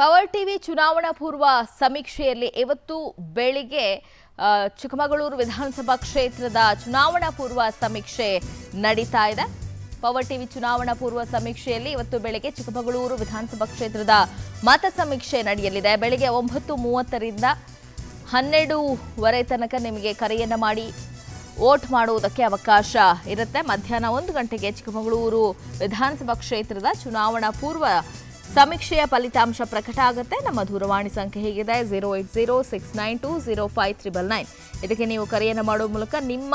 Power TV ಚುನಾವಣಾ ಪೂರ್ವ ಸಮೀಕ್ಷೆಯಲ್ಲಿ ಇವತ್ತು ಬೆಳಿಗ್ಗೆ ಚಿಕ್ಕಮಗಳೂರು ವಿಧಾನಸಭಾ ಕ್ಷೇತ್ರದ ಚುನಾವಣಾ ಪೂರ್ವ ಸಮೀಕ್ಷೆ ನಡೆಯತಾ ಇದೆ। ಪವರ್ ಟಿವಿ ಚುನಾವಣಾ ಪೂರ್ವ ಸಮೀಕ್ಷೆಯಲ್ಲಿ ಇವತ್ತು ಬೆಳಿಗ್ಗೆ ಚಿಕ್ಕಮಗಳೂರು ವಿಧಾನಸಭಾ ಕ್ಷೇತ್ರದ ಮತ ಸಮೀಕ್ಷೆ ನಡೆಯಲಿದೆ। ಬೆಳಿಗ್ಗೆ 9:30 ರಿಂದ 12:30 ತನಕ ನಿಮಗೆ ಕರೆಯನ್ನ ಮಾಡಿ ವೋಟ್ ಮಾಡುವುದಕ್ಕೆ ಅವಕಾಶ ಇರುತ್ತೆ। ಮಧ್ಯಾಹ್ನ 1 ಗಂಟೆಗೆ ಚಿಕ್ಕಮಗಳೂರು ವಿಧಾನಸಭಾ ಕ್ಷೇತ್ರದ ಚುನಾವಣಾ ಪೂರ್ವ समीक्षे फलितांश प्रकट आगते। नम्म दूरवाणी संख्ये हेगिदे 08069205399 करेयन्न माडुव मूलक निम्म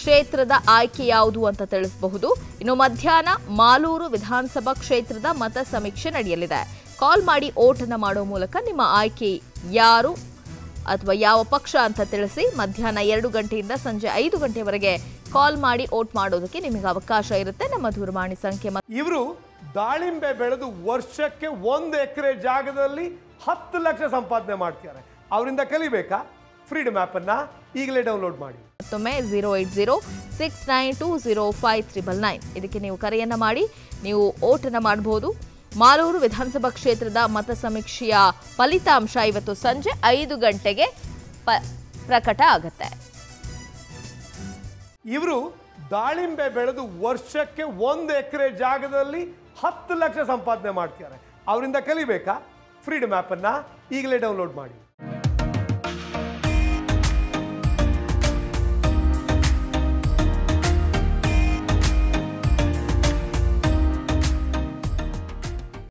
क्षेत्ರದ ಆಯ್ಕೆ ಯಾವುದು ಅಂತ ತಿಳಿಸಬಹುದು। ಇನ್ನು ಮಧ್ಯಾಹ್ನ ಮಾಲೂರು ವಿಧಾನಸಭಾ ಕ್ಷೇತ್ರದ ಮತ ಸಮೀಕ್ಷೆ ನಡೆಯಲಿದೆ। ಕಾಲ್ ಮಾಡಿ ಓಟನ್ನ ಮಾಡುವ ಮೂಲಕ ನಿಮ್ಮ ಆಯ್ಕೆ ಯಾರು ಅಥವಾ ಯಾವ ಪಕ್ಷ ಅಂತ ತಿಳಿಸಿ। ಮಧ್ಯಾಹ್ನ 2 ಗಂಟೆಯಿಂದ ಸಂಜೆ 5 ಗಂಟೆವರೆಗೆ ಕಾಲ್ ಮಾಡಿ ಓಟ್ ಮಾಡೋದಕ್ಕೆ ನಿಮಗೆ ಅವಕಾಶ ಇರುತ್ತೆ। ನಮ್ಮ ದೂರವಾಣಿ ಸಂಖ್ಯೆ ಇವರು ದಾಳಿಂಬೆ ಬೆಳೆದು ವರ್ಷಕ್ಕೆ 1 ಎಕರೆ ಜಾಗದಲ್ಲಿ 10 ಲಕ್ಷ ಸಂಪಾದನೆ ಮಾಡ್ತಾರೆ। ಅವರಿಂದ ಕಲಿಬೇಕಾ? ಫ್ರೀಡಮ್ ಆಪ್ ಅನ್ನು ಈಗಲೇ ಡೌನ್ಲೋಡ್ ಮಾಡಿ। ಮತ್ತೊಮ್ಮೆ 08069205399 ಇದಕ್ಕೆ ನೀವು ಕರೆಯನ್ನ ಮಾಡಿ ನೀವು ಓಟನ್ನ ಮಾಡಬಹುದು। ಮಾಲೂರು ವಿಧಾನಸಭಾ ಕ್ಷೇತ್ರದ ಮತ ಸಮೀಕ್ಷೆಯ ಫಲಿತಾಂಶ ಇವತ್ತು ಸಂಜೆ 5 ಗಂಟೆಗೆ ಪ್ರಕಟ ಆಗುತ್ತೆ। ಇವರು ದಾಳಿಂಬೆ ಬೆಳೆದು ವರ್ಷಕ್ಕೆ 1 ಎಕರೆ ಜಾಗದಲ್ಲಿ 10 ಲಕ್ಷ ಸಂಪಾದನೆ ಮಾಡ್ತಾರೆ। ಅವರಿಂದ ಕಲಿಬೇಕಾ? ಫ್ರೀಡಮ್ ಆಪ್ ಅನ್ನು ಈಗಲೇ ಡೌನ್ಲೋಡ್ ಮಾಡಿ।